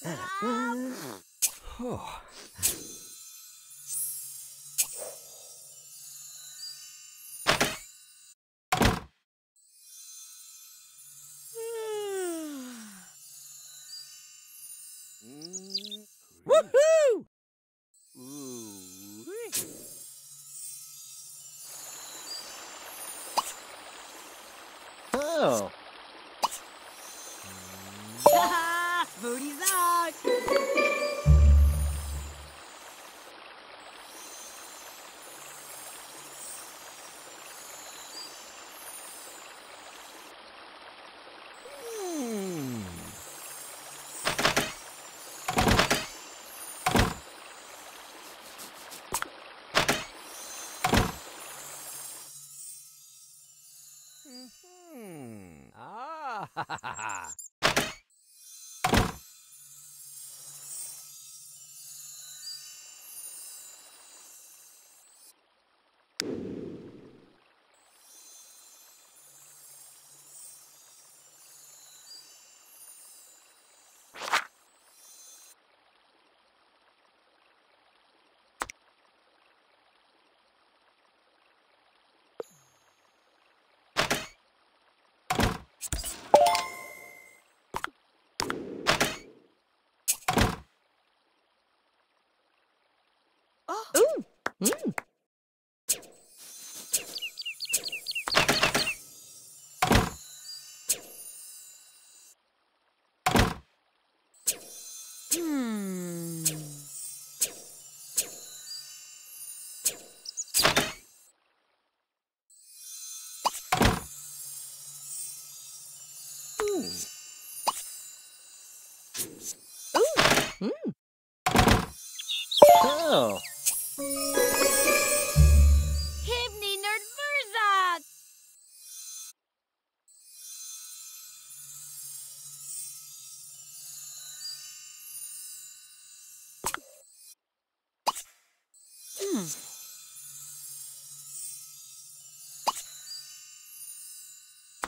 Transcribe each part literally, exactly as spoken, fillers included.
Oh. Woohoo! Oh. Booty's out! Hmm. Mm-hmm.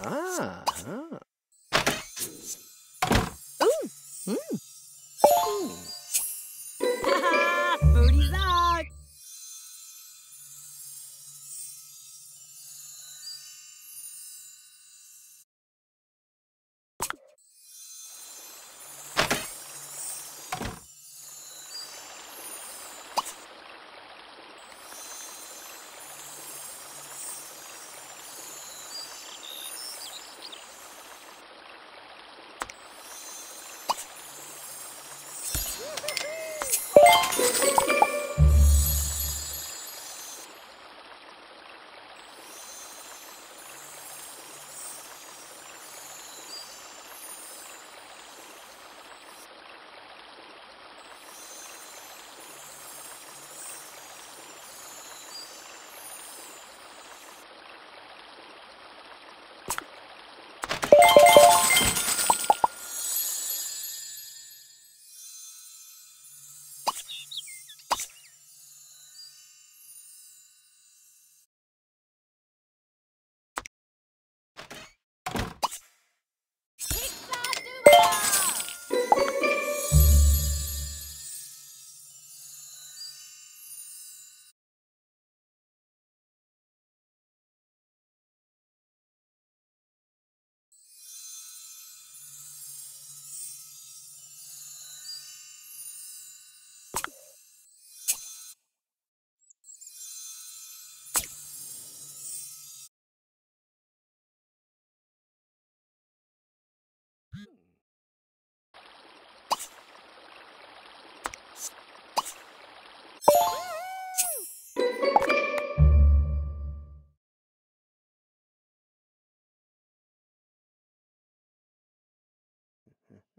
Ah, ha, ha, ha. Ooh! Mm. Hmm. Ooh! Ooh! Mm. Oh! Ah. Huh. Ooh. Mm. Ooh. Booty's out.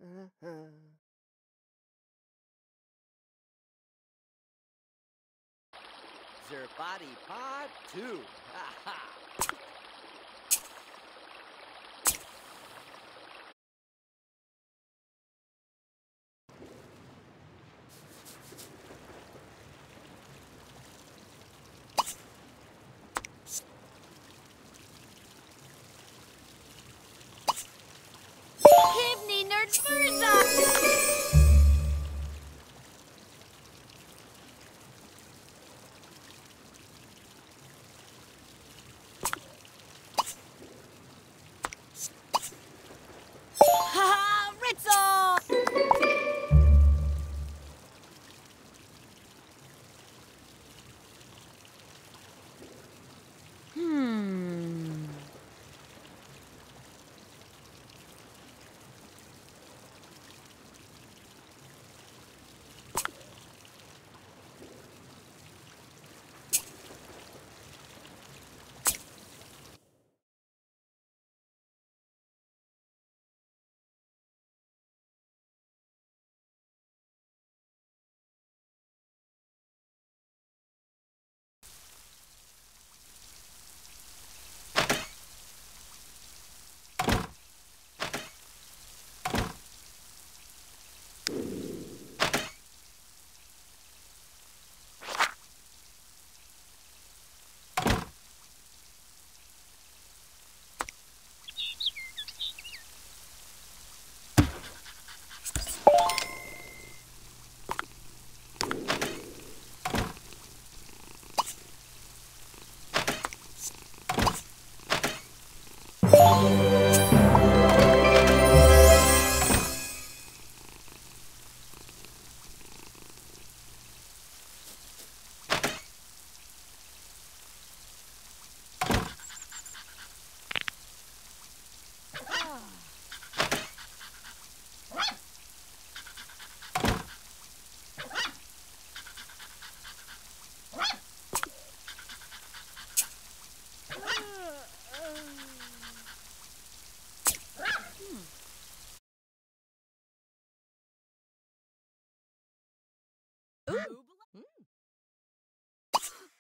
Uh-huh. Zerbody Pod two. Ha ha. Nerd Spurs up!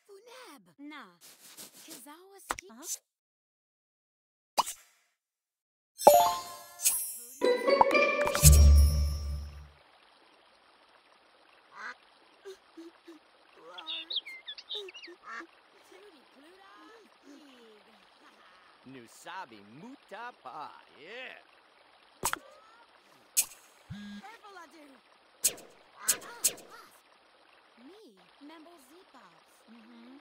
Funab na Kizawa ski. Nusabi mutapa, yeah. Purple ado. Me, memble Z-Pops. Mm-hmm.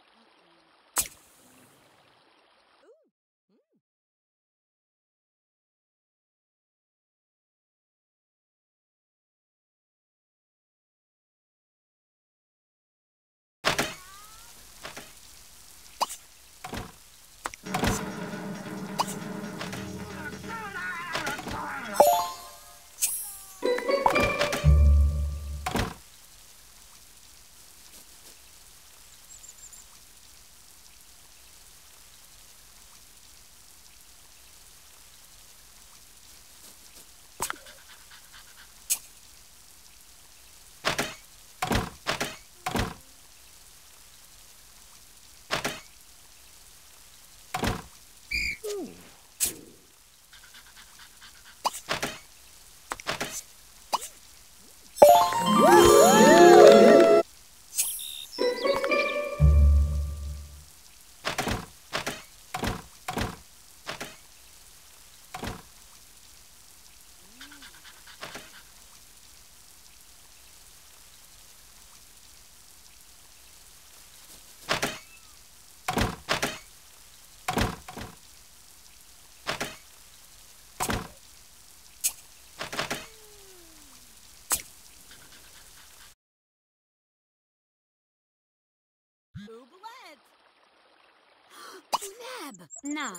Nab na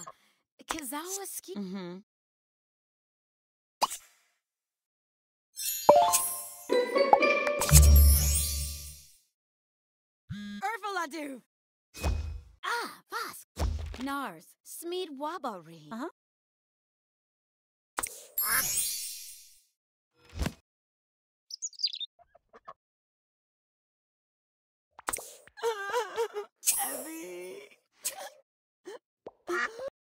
Kizawa ski. Mm-hmm. Ervaladu. Ah, Vask. Nars. Smeed Wabari. Uh-huh.